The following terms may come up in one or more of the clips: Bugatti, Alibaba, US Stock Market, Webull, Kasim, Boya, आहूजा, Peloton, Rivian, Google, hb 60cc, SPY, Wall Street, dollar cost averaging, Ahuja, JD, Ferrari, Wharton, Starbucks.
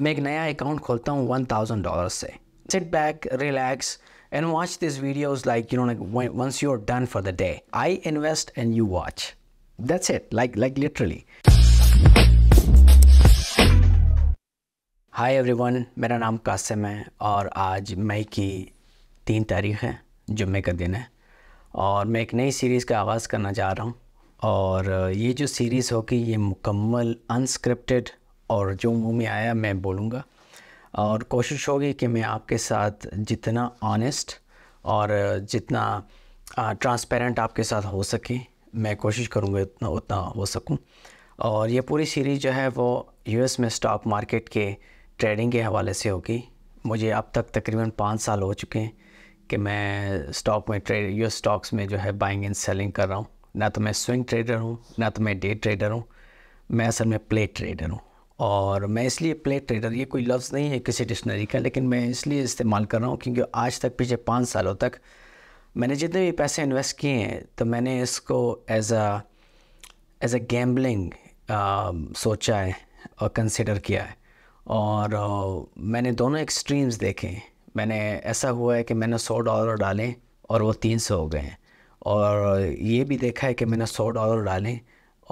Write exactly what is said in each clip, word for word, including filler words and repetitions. मैं एक नया अकाउंट खोलता हूँ वन थाउजेंड डॉलर से। Sit back, relax and watch this videos like you know once you are done for the day. I invest and you watch, that's it, like like literally. Hi everyone, मेरा नाम कासिम है और आज मई की तीन तारीख है, जुम्मे का दिन है और मैं एक नई सीरीज़ का आगाज़ करना चाह रहा हूँ। और ये जो सीरीज़ होगी ये मुकम्मल अनस्क्रिप्टेड और जो मुँह में आया मैं बोलूँगा और कोशिश होगी कि मैं आपके साथ जितना ऑनेस्ट और जितना ट्रांसपेरेंट आपके साथ हो सके मैं कोशिश करूँगा इतना उतना हो सकूँ। और ये पूरी सीरीज़ जो है वो यूएस में स्टॉक मार्केट के ट्रेडिंग के हवाले से होगी। मुझे अब तक तकरीबन पाँच साल हो चुके हैं कि मैं स्टॉक में ट्रेड यूएस स्टॉक्स में जो है बाइंग एंड सेलिंग कर रहा हूँ। ना तो मैं स्विंग ट्रेडर हूँ ना तो मैं डे ट्रेडर हूँ, मैं असल में प्ले ट्रेडर हूँ। और मैं इसलिए प्ले ट्रेडर, ये कोई लफ्ज़ नहीं है किसी डिक्शनरी का, लेकिन मैं इसलिए इस्तेमाल कर रहा हूँ क्योंकि आज तक पिछले पाँच सालों तक मैंने जितने भी पैसे इन्वेस्ट किए हैं तो मैंने इसको as a as a gambling सोचा है और कंसिडर किया है। और uh, मैंने दोनों एक्सट्रीम्स देखे। मैंने ऐसा हुआ है कि मैंने सौ डॉलर डालें और वो तीन सौ हो गए हैं, और ये भी देखा है कि मैंने सौ डॉलर डालें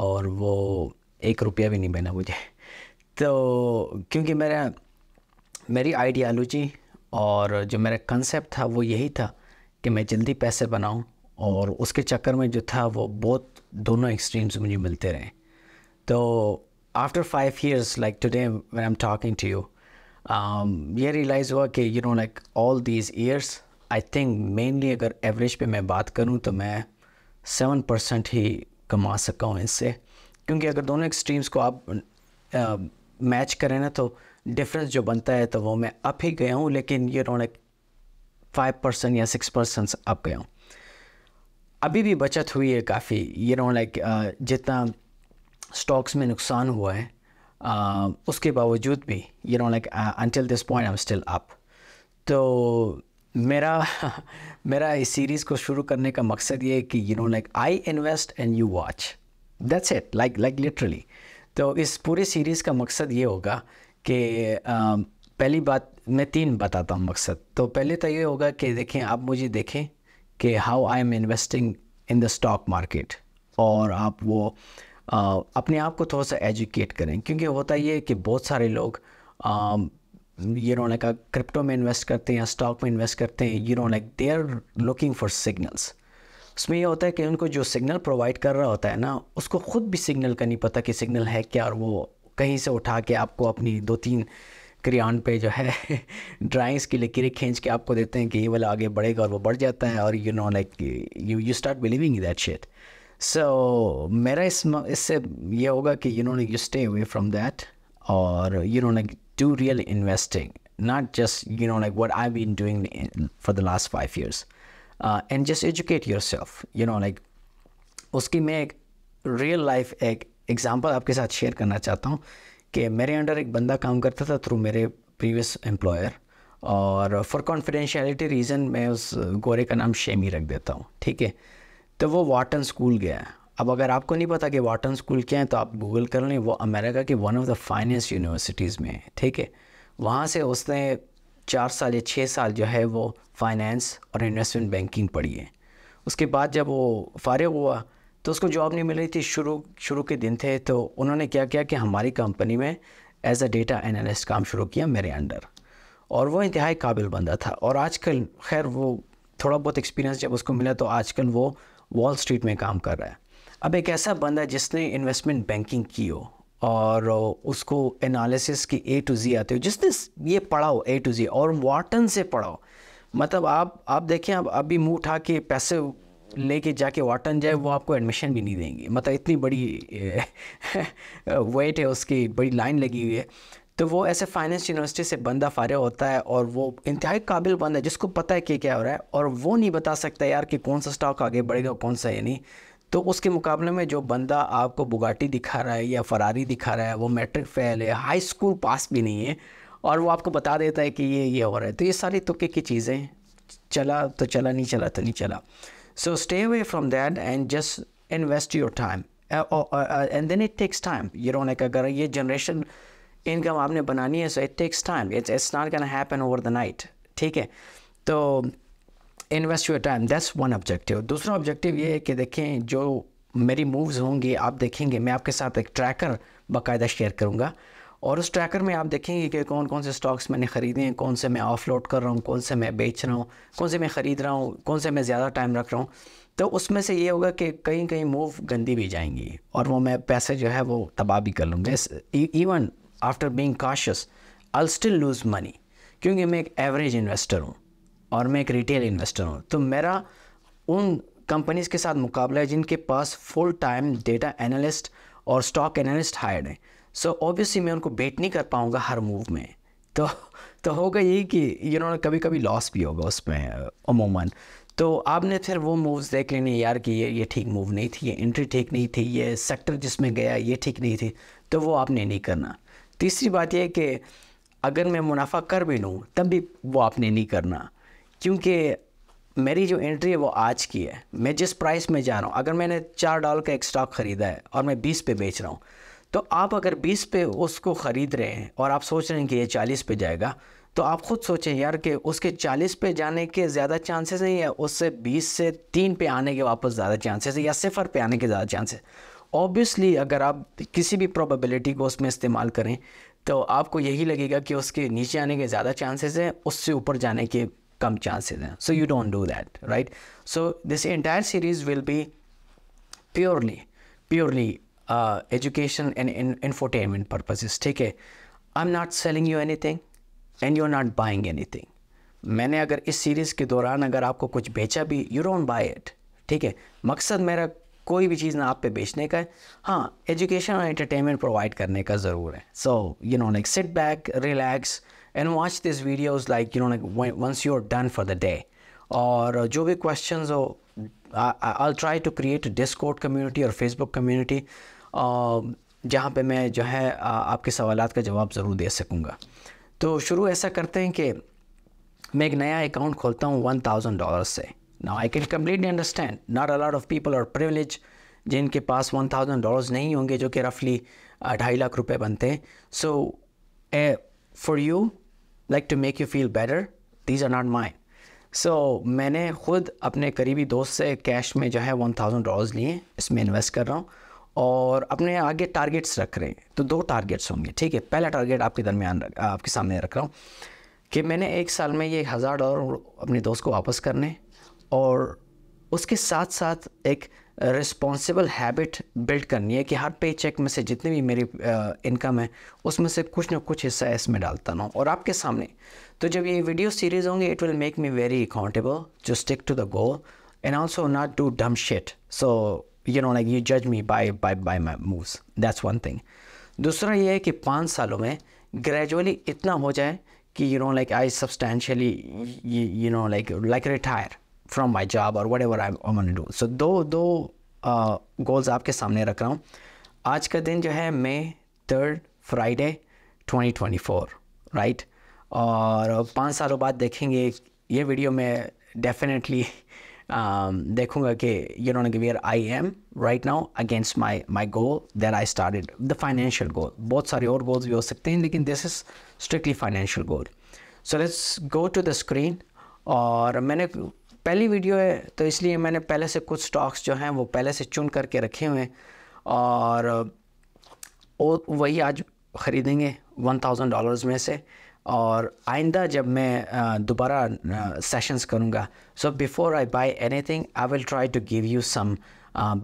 और वो एक रुपया भी नहीं बना मुझे। तो क्योंकि मेरा मेरी आइडियालॉजी और जो मेरा कंसेप्ट था वो यही था कि मैं जल्दी पैसे बनाऊं, और उसके चक्कर में जो था वो बहुत दोनों एक्सट्रीम्स मुझे मिलते रहे। तो after five years like today when I am talking to you ये रियलाइज़ हुआ कि you know like all these years I think mainly अगर एवरेज पे मैं बात करूं तो मैं सेवन परसेंट ही कमा सका हूं इससे, क्योंकि अगर दोनों एक्सट्रीम्स को आप मैच uh, करें ना तो डिफरेंस जो बनता है तो वो मैं अप ही गया हूं, लेकिन you know like five percent या सिक्स परसेंट अप गया हूं। अभी भी बचत हुई है काफ़ी, यू नो लाइक जितना स्टॉक्स में नुकसान हुआ है uh, उसके बावजूद भी you know like until this point I am still up. तो मेरा मेरा इस सीरीज़ को शुरू करने का मकसद ये है कि you know like I invest and you watch, that's it, like like literally. तो इस पूरी सीरीज़ का मकसद ये होगा कि uh, पहली बात मैं तीन बताता हूँ मकसद। तो पहले तो ये होगा कि देखें, आप मुझे देखें कि how I am investing in the stock market, और आप वो uh, अपने आप को थोड़ा सा एजुकेट करें, क्योंकि होता ये है कि बहुत सारे लोग uh, you know like crypto में इन्वेस्ट करते हैं या स्टॉक में इन्वेस्ट करते हैं, you know like they are looking for signals. उसमें यह होता है कि उनको जो सिग्नल प्रोवाइड कर रहा होता है ना उसको ख़ुद भी सिग्नल का नहीं पता कि सिग्नल है क्या, और वो कहीं से उठा के आपको अपनी दो तीन क्रियान पे जो है ड्राइंग्स के लिए किरे खींच के आपको देते हैं कि ये वाला आगे बढ़ेगा, और वो बढ़ जाता है, और you know like you you start believing that shit. So मेरा इस इससे ये होगा कि you know like you stay away from that, और you know like do real investing, not just you know like what I've been doing in, for the last five years, uh, and just educate yourself, you know like उसकी मैं एक real life एक example आपके साथ share करना चाहता हूँ कि मेरे अंडर एक बंदा काम करता था through मेरे previous employer, और for confidentiality reason मैं उस गोरे का नाम शेमी रख देता हूँ, ठीक है। तो वो Wharton स्कूल गया। अब अगर आपको नहीं पता कि वाटन स्कूल क्या है तो आप गूगल कर लें, वो अमेरिका की one of the finance universities में है, ठीक है। वहाँ से उसने चार साल या छः साल जो है वो फाइनेंस और इन्वेस्टमेंट बैंकिंग पढ़ी है। उसके बाद जब वो फारिग हुआ तो उसको जॉब नहीं मिल रही थी, शुरू शुरू के दिन थे, तो उन्होंने क्या किया कि हमारी कंपनी में एज अ डेटा एनालिस्ट काम शुरू किया मेरे अंडर, और वो इंतहाई काबिल बंदा था। और आजकल खैर वो थोड़ा बहुत एक्सपीरियंस जब उसको मिला तो आजकल वो वॉल स्ट्रीट में काम कर रहा है। अब एक ऐसा बंदा जिसने इन्वेस्टमेंट बैंकिंग की हो और उसको एनालिसिस की ए टू जी आते हो, जिसने ये पढ़ा हो ए टू जी और वाटन से पढ़ा हो, मतलब आप आप देखें, आप अभी मुंह उठा के पैसे लेके जाके वाटन जाए वो आपको एडमिशन भी नहीं देंगे, मतलब इतनी बड़ी वेट है उसकी, बड़ी लाइन लगी हुई है। तो वो ऐसे फाइनेंस यूनिवर्सिटी से बंदा फारिग होता है और वो इंतहाई काबिल बंदा है जिसको पता है कि क्या हो रहा है, और वो नहीं बता सकता यार कि कौन सा स्टॉक आगे बढ़ेगा कौन सा ये नहीं। तो उसके मुकाबले में जो बंदा आपको बुगाटी दिखा रहा है या फरारी दिखा रहा है, वो मैट्रिक फेल है, हाई स्कूल पास भी नहीं है, और वो आपको बता देता है कि ये ये हो रहा है। तो ये सारी तुक्के की चीज़ें, चला तो चला, नहीं चला तो नहीं चला। So stay away from that and just invest your time, and then it takes time, you know like अगर ये जनरेशन इनकम आपने बनानी है, so it takes time, it's it's not gonna happen over the night. ठीक है, तो invest your time, that's one objective. दूसरा objective ये है कि देखें जो मेरी मूव्स होंगी आप देखेंगे, मैं आपके साथ एक ट्रैकर बाकायदा शेयर करूँगा और उस ट्रैकर में आप देखेंगे कि कौन कौन से स्टॉक्स मैंने ख़रीदे हैं, कौन से मैं ऑफलोड कर रहा हूँ, कौन से मैं बेच रहा हूँ, कौन से मैं ख़रीद रहा हूँ, कौन से मैं ज़्यादा टाइम रख रहा हूँ। तो उसमें से ये होगा कि कहीं कहीं मूव गंदी भी जाएंगी और वो मैं पैसे जो है वो तबाह भी कर लूँगा। Even after being cautious I will still lose money, क्योंकि मैं एक एवरेज इन्वेस्टर हूँ और मैं एक रिटेल इन्वेस्टर हूँ। तो मेरा उन कंपनीज़ के साथ मुकाबला है जिनके पास फुल टाइम डेटा एनालिस्ट और स्टॉक एनालिस्ट हायर्ड हैं। सो ऑब्वियसली मैं उनको बेट नहीं कर पाऊँगा हर मूव में, तो तो होगा यही कि यू you नो know, कभी कभी लॉस भी होगा उसमें अमूमन। तो आपने फिर वो मूव्स देख लेने यार कि ये ये ठीक मूव नहीं थी, ये एंट्री ठीक नहीं थी, ये सेक्टर जिसमें गया ये ठीक नहीं थी, तो वो आपने नहीं करना। तीसरी बात यह है कि अगर मैं मुनाफा कर भी लूँ तब भी वो आपने नहीं करना, क्योंकि मेरी जो एंट्री है वो आज की है, मैं जिस प्राइस में जा रहा हूँ। अगर मैंने चार डॉलर का एक स्टॉक ख़रीदा है और मैं बीस पे बेच रहा हूँ, तो आप अगर बीस पे उसको ख़रीद रहे हैं और आप सोच रहे हैं कि ये चालीस पे जाएगा, तो आप खुद सोचें यार कि उसके चालीस पे जाने के ज़्यादा चांसेस नहीं है, उससे बीस से तीन पे आने के वापस ज़्यादा चांसेस है या सिफर पे आने के ज़्यादा चांसेस। ऑब्वियसली अगर आप किसी भी प्रोबेबिलिटी को उसमें इस्तेमाल करें तो आपको यही लगेगा कि उसके नीचे आने के ज़्यादा चांसेस हैं, उससे ऊपर जाने के कम चांसेस हैं। So you don't do that, right? So this entire series will be purely purely education and infotainment purposes. ठीक है, I am not selling you anything and you are not buying anything. मैंने अगर इस series के दौरान अगर आपको कुछ बेचा भी, यू डोंट बाय इट। ठीक है, मकसद मेरा कोई भी चीज़ ना आप पे बेचने का है, हाँ एजुकेशन और एंटरटेनमेंट प्रोवाइड करने का ज़रूर है। So you know like sit back, relax and watch this videos, like you know like once you are done for the day. और जो भी क्वेश्चंस हो, I try to create discord community और Facebook community जहाँ पे मैं जो है uh, आपके सवालात का जवाब ज़रूर दे सकूँगा। तो शुरू ऐसा करते हैं कि मैं एक नया अकाउंट खोलता हूँ वन थाउजेंड डॉलर से। Now I can completely understand not a lot of people are privilege जिनके पास वन थाउजेंड डॉलर्स नहीं होंगे, जो कि रफली ढाई लाख रुपए बनते हैं। So for you like to make you feel better, these are not mine. सो मैंने ख़ुद अपने करीबी दोस्त से कैश में जो है वन थाउजेंड डॉलर्स लिए, इसमें इन्वेस्ट कर रहा हूँ और अपने आगे टारगेट्स रख रहे हैं। तो दो टारगेट्स होंगे, ठीक है। पहला टारगेट आपके दरमियान आपके सामने रख रहा हूँ कि मैंने एक साल में ये हज़ार डॉलर अपने दोस्त को वापस करने, और उसके साथ साथ एक रिस्पॉन्सिबल हैबिट बिल्ड करनी है कि हर पे चेक में से जितनी भी मेरी इनकम है उसमें से कुछ ना कुछ हिस्सा इसमें डालता रहूँ। और आपके सामने तो जब ये वीडियो सीरीज़ होंगे, it will make me very accountable to stick to the goal and also not do dumb shit. So you know like you जज me by by by my moves, that's one thing. दूसरा ये है कि पाँच सालों में gradually इतना हो जाए कि you know like I substantially you know like like retire from my job or whatever I'm gonna do. So दो दो गोल्स uh, आपके सामने रख रहा हूँ। आज का दिन जो है May third Friday twenty twenty four, right? और पाँच सालों बाद देखेंगे, ये वीडियो में डेफिनेटली uh, देखूँगा कि you know where I am right now against my my goal that I started, the financial goal. बहुत सारे और गोल्स भी हो सकते हैं लेकिन this is strictly financial goal. So let's go to the screen. और मैंने पहली वीडियो है तो इसलिए मैंने पहले से कुछ स्टॉक्स जो हैं वो पहले से चुन करके रखे हुए हैं और वही आज ख़रीदेंगे वन थाउजेंड डॉलर्स में से। और आइंदा जब मैं दोबारा सेशंस करूँगा, so before I buy anything I will try to give you some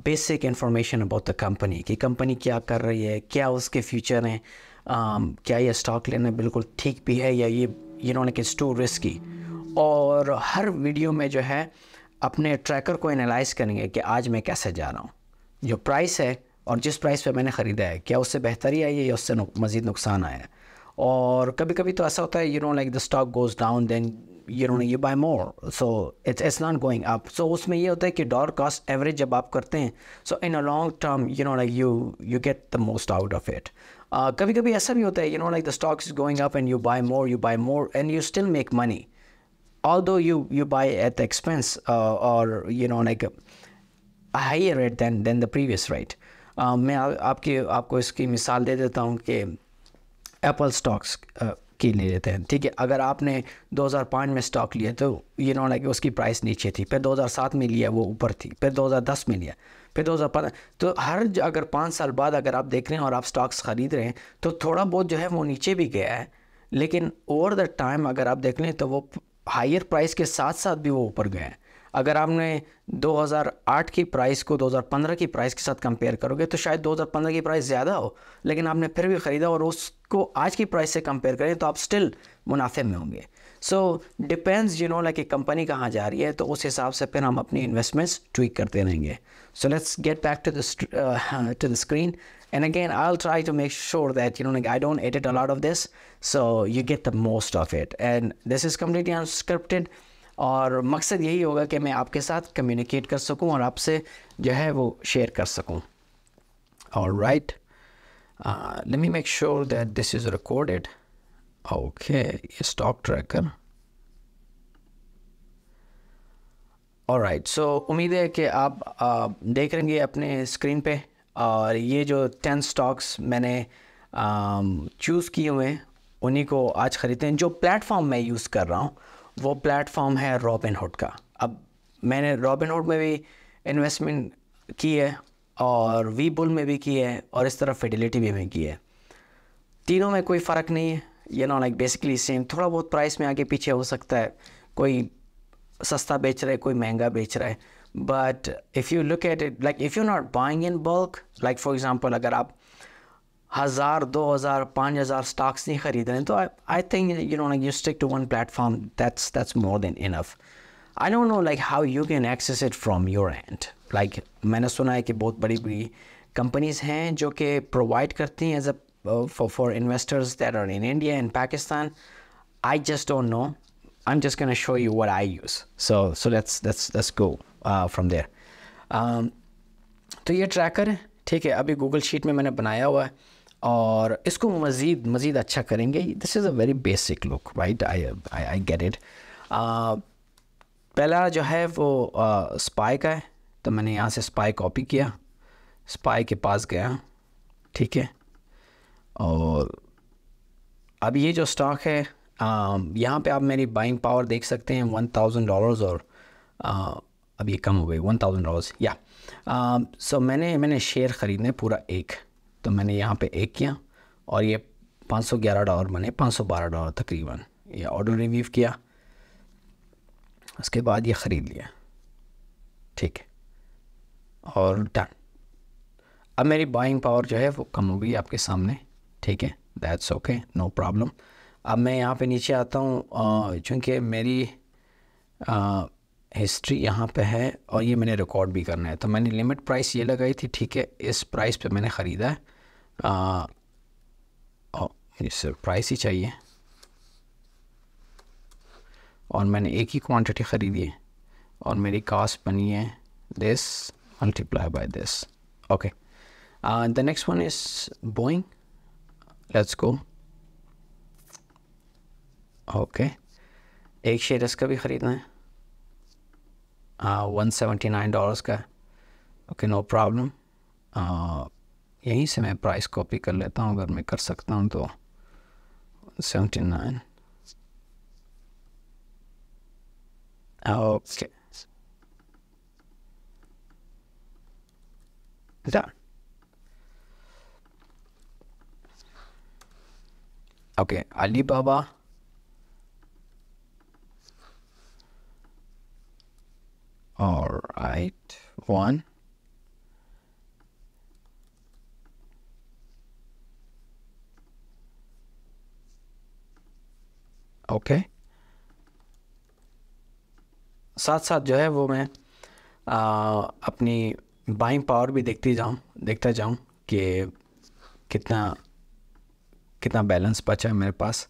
basic information about the company, कि कंपनी क्या कर रही है, क्या उसके फ्यूचर हैं, uh, क्या ये स्टॉक लेना बिल्कुल ठीक भी है या ये you know like it's too risky. और हर वीडियो में जो है अपने ट्रैकर को एनालाइज करेंगे कि आज मैं कैसे जा रहा हूँ, जो प्राइस है और जिस प्राइस पे मैंने ख़रीदा है क्या उससे बेहतरी आई है या उससे नुक, मज़ीद नुकसान आया है। और कभी कभी तो ऐसा होता है you know like the stock goes down then you know you buy more, so it's it's not going up. So उसमें ये होता है कि डॉलर कॉस्ट एवरेज जब आप करते हैं, so in a long term you know like you you get the most out of it. कभी कभी ऐसा भी होता है you know like the stock is going up and you buy more you buy more and you still make money, although you you buy at the expense uh, or you know like a, a higher rate than than the previous rate. uh, मैं आ, आपके आपको इसकी मिसाल दे देता हूँ कि Apple stocks की ले लेते हैं, ठीक है। अगर आपने दो हज़ार पाँच में स्टॉक लिया तो ये ना है कि उसकी प्राइस नीचे थी, फिर दो हज़ार सात में लिया वो ऊपर थी, फिर दो हज़ार दस में लिया, फिर दो हज़ार पंद्रह, तो हर अगर पाँच साल बाद अगर आप देख रहे हैं और आप स्टॉक्स ख़रीद रहे हैं तो थोड़ा बहुत जो है वो नीचे भी गया है, लेकिन ओवर द टाइम अगर आप देख लें तो वो हायर प्राइस के साथ साथ भी वो ऊपर गए हैं। अगर आपने दो हज़ार आठ की प्राइस को दो हज़ार पंद्रह की प्राइस के साथ कंपेयर करोगे तो शायद दो हज़ार पंद्रह की प्राइस ज़्यादा हो, लेकिन आपने फिर भी ख़रीदा और उसको आज की प्राइस से कंपेयर करें तो आप स्टिल मुनाफे में होंगे। So depends you know like company कहाँ जा रही है, तो उस हिसाब से फिर हम अपनी इन्वेस्टमेंट्स ट्विक करते रहेंगे। So let's get back to the to the screen and again I will try to make sure that you know like I don't edit a lot of this, so you get the most of it and this is completely unscripted, और मकसद यही होगा कि मैं आपके साथ communicate कर सकूं और आपसे जो है वो शेयर कर सकूं। Alright, let me make sure that this is recorded. Okay, ये स्टॉक ट्रैकर। ऑलराइट, सो उम्मीद है कि आप uh, देख रहेंगे अपने स्क्रीन पे, और ये जो टेन स्टॉक्स मैंने चूज़ किए हुए हैं उन्हीं को आज ख़रीदते हैं। जो प्लेटफॉर्म मैं यूज़ कर रहा हूँ वो प्लेटफॉर्म है रॉबिनहुड का। अब मैंने रॉबिनहुड में भी इन्वेस्टमेंट की है और वीबुल में भी की है और इस तरह फिडिलिटी भी में की है। तीनों में कोई फ़र्क नहीं है, you know like basically same, थोड़ा बहुत प्राइस में आगे पीछे हो सकता है, कोई सस्ता बेच रहा है कोई महंगा बेच रहा है, but if you look at it like if you not buying in bulk, like for example अगर आप हज़ार दो हज़ार पाँच हज़ार स्टॉक्स नहीं खरीद रहे हैं तो I think you know like you stick to one platform, that's that's more than enough. I don't know like how you can access it from your end, like मैंने सुना है कि बहुत बड़ी बड़ी कंपनीज़ हैं जो कि प्रोवाइड करती हैं as a for investors that are in India and Pakistan. I just don't know, I am just gonna show you what I use, so so let's let's let's go from there. तो ये tracker है, ठीक है, अभी Google sheet में मैंने बनाया हुआ है और इसको मज़ीद मज़ीद अच्छा करेंगे। This is a very basic look, right, I I get it. पहला जो है वो स्पाई uh, का है, तो मैंने यहाँ से स्पाई कॉपी किया, स्पाई के पास गया, ठीक है, और अब ये जो स्टॉक है uh, यहाँ पे आप मेरी बाइंग पावर देख सकते हैं वन थाउजेंड डॉलर्स और uh, अब ये कम हो गई वन थाउजेंड डॉलर्स या सो मैंने मैंने शेयर ख़रीदने पूरा एक, तो मैंने यहाँ पे एक किया और ये पाँच सौ ग्यारह डॉलर बने, पाँच सौ बारह डॉलर तकरीबन। ये ऑर्डर रिलीव किया, उसके बाद ये ख़रीद लिया, ठीक है, और डन। अब मेरी बाइंग पावर जो है वो कम हो गई आपके सामने, ठीक है, दैट्स ओके, नो प्रॉब्लम। अब मैं यहाँ पे नीचे आता हूँ, चूँकि मेरी आ, हिस्ट्री यहाँ पे है और ये मैंने रिकॉर्ड भी करना है, तो मैंने लिमिट प्राइस ये लगाई थी, ठीक है, इस प्राइस पे मैंने ख़रीदा है। आ, ओ, ये सिर्फ प्राइस ही चाहिए और मैंने एक ही क्वांटिटी ख़रीदी है और मेरी कास्ट बनी है this multiply by this. Okay, the next one is Boeing, let's go. Okay, एक शेयर इसका भी ख़रीदना है, वन सेवेंटी नाइन डॉलर्स का, ओके, नो प्रॉब्लम। यहीं से मैं प्राइस कॉपी कर लेता हूँ अगर मैं कर सकता हूँ तो, seventy nine, okay, done. Okay, Alibaba, all right, one, okay। साथ साथ जो है वो मैं आ, अपनी बाइंग पावर भी देखती जाऊँ देखता जाऊँ कि कितना कितना बैलेंस बचा है मेरे पास।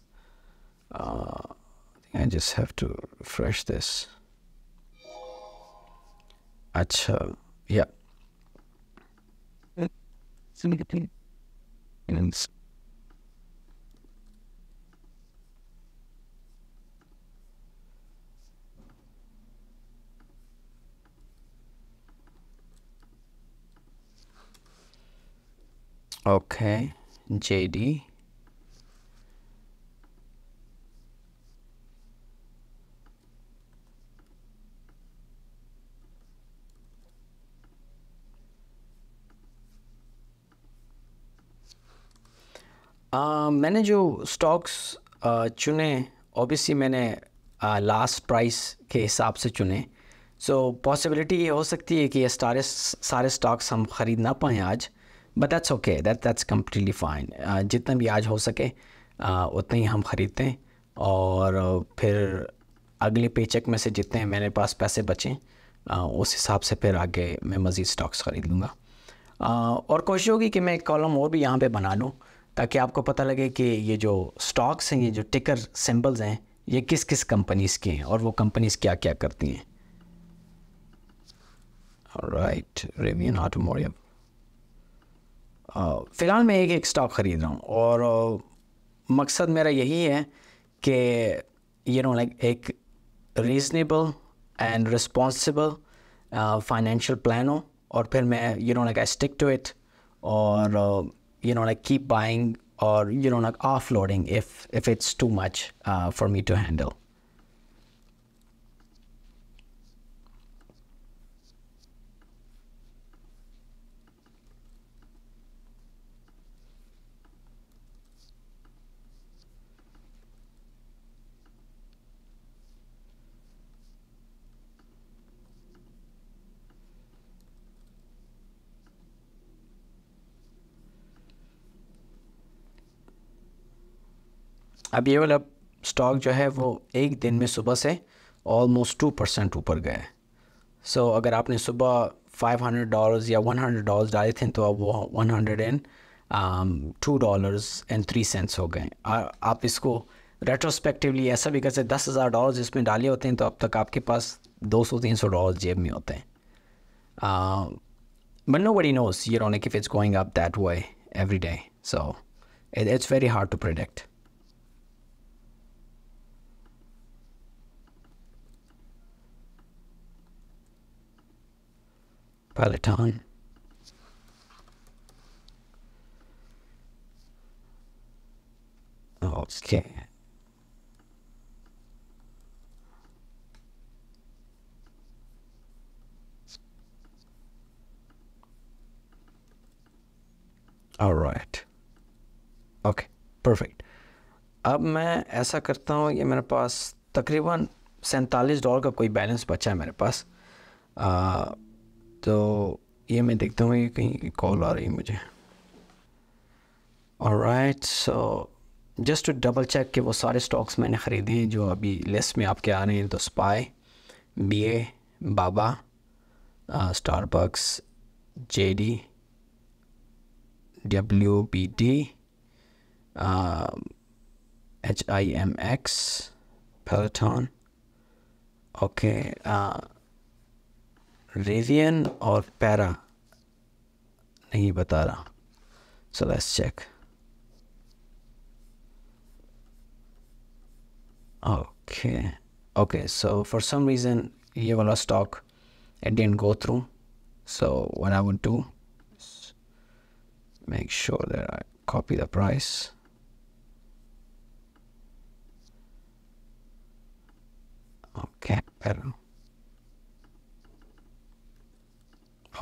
I just have to refresh this. अच्छा, या ओके, जेडी, uh, मैंने जो स्टॉक्स uh, चुने ऑब्वियसली मैंने लास्ट uh, प्राइस के हिसाब से चुने। सो पॉसिबिलिटी ये हो सकती है कि ये सारे सारे स्टॉक्स हम ख़रीद ना पाएँ आज, but that's okay, that that's completely fine. जितना भी आज हो सके uh, उतने ही हम ख़रीदते हैं और uh, फिर अगले पेचेक में से जितने मेरे पास पैसे बचें uh, उस हिसाब से फिर आगे मैं मज़ीद स्टॉक्स ख़रीद लूँगा। uh, और कोशिश होगी कि मैं एक कॉलम और भी यहाँ पे बना लूँ ताकि आपको पता लगे कि ये जो स्टॉक्स हैं, ये जो टिकर सिंबल्स हैं, ये किस किस कंपनीज़ के हैं और वो कंपनीज़ क्या क्या करती हैं। Right, Rivian automotive. फ़िलहाल मैं एक एक स्टॉक ख़रीद रहा हूँ और uh, मकसद मेरा यही है कि यू नो लाइक एक reasonable and responsible financial plan हो और फिर मैं you know like I stick to it और you know like keep buying और you know like of loading if if it's too much for me to handle. अब ये वाला stock जो है वो एक दिन में सुबह से ऑलमोस्ट टू परसेंट ऊपर गए। सो so, अगर आपने सुबह फाइव हंड्रेड डॉलर्स या वन हंड्रेड डॉलर्स डाले थे तो अब वो one hundred and two dollars and three cents हो गए। आप इसको रेट्रोस्पेक्टिवली ऐसा भी कर सकते, दस हज़ार डॉलर्स इसमें डाले होते हैं तो अब तक आपके पास दो सौ तीन सौ डॉलर जेब में होते हैं। But nobody knows you know if it's going up that way every day, so it's very hard to predict. Peloton. Okay. All right. Okay. Perfect. अब मैं ऐसा करता हूँ, ये मेरे पास तकरीबन सैंतालीस डॉलर का कोई बैलेंस बचा है मेरे पास। आ, तो ये मैं देखता हूँ कि कहीं कॉल आ रही है मुझे। Alright, so just to double check कि वो सारे स्टॉक्स मैंने ख़रीदे हैं जो अभी लिस्ट में आपके आ रहे हैं, तो SPY, BA, BABA, Starbucks, JD, W B D, H I M X, Peloton, okay, Rivian और पैरा नहीं बता रहा। So let's check. Okay okay, so for some reason ये वाला stock it didn't go through. So what I would do, make sure that I copy the price. Okay, PARA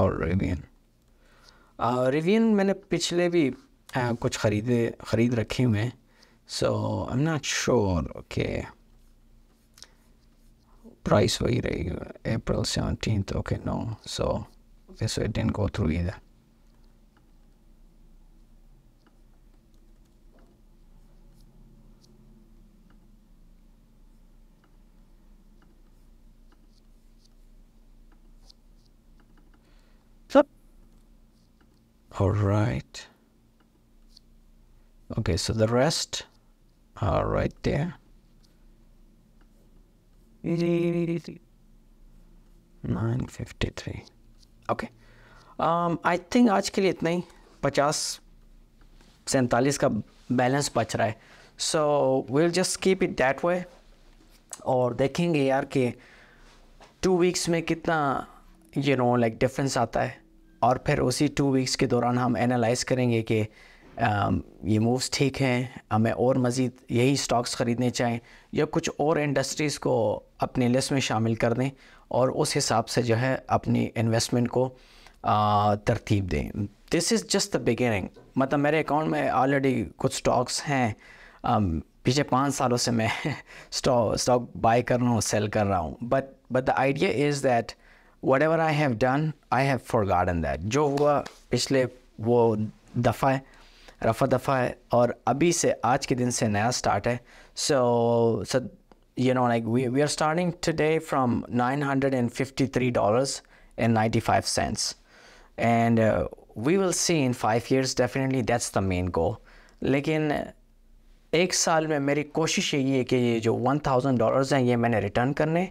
और Rivian. Rivian मैंने पिछले भी uh, कुछ ख़रीदे ख़रीद रखे हुए हैं। So I am not sure, okay price वही रहेगी April seventeen. Okay no, so this it didn't go through either. All right. Okay, so the rest are right there. nine fifty-three. Okay. Um, I think आज के लिए इतना ही। पचास सैंतालीस का balance बच रहा है। So we'll just keep it that way. और देखेंगे यार कि two weeks में कितना you know like difference आता है और फिर उसी टू वीक्स के दौरान हम एनालाइज करेंगे कि ये मूव्स ठीक हैं, हमें और मज़ीद यही स्टॉक्स ख़रीदने चाहिए या कुछ और इंडस्ट्रीज़ को अपने लिस्ट में शामिल कर दें और उस हिसाब से जो है अपनी इन्वेस्टमेंट को तरतीब दें। This is just the beginning. मतलब मेरे अकाउंट में ऑलरेडी कुछ स्टॉक्स हैं, पिछले पाँच सालों से मैं स्टॉक स्टॉक बाई कर रहा हूँ, सेल कर रहा हूँ, but but the idea is that whatever I have done I have forgotten that. जो हुआ पिछले वो दफ़ा है, रफ़ा दफ़ा है, और अभी से आज के दिन से नया स्टार्ट है। So so you know like we we are starting today from nine hundred and fifty three dollars and ninety five cents and we will see in five years definitely, that's the main goal. लेकिन एक साल में मेरी कोशिश यही है कि ये जो वन थाउजेंड डॉलर्स हैं ये मैंने रिटर्न करने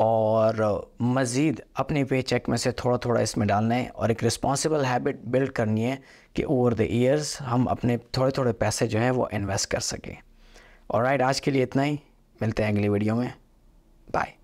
और मज़ीद अपने पे चेक में से थोड़ा थोड़ा इसमें डालना है और एक रिस्पॉन्सिबल हैबिट बिल्ड करनी है कि ओवर द ईयर्स हम अपने थोड़े थोड़े पैसे जो हैं वो इन्वेस्ट कर सकें। ऑलराइट, आज के लिए इतना ही, मिलते हैं अगली वीडियो में, बाय।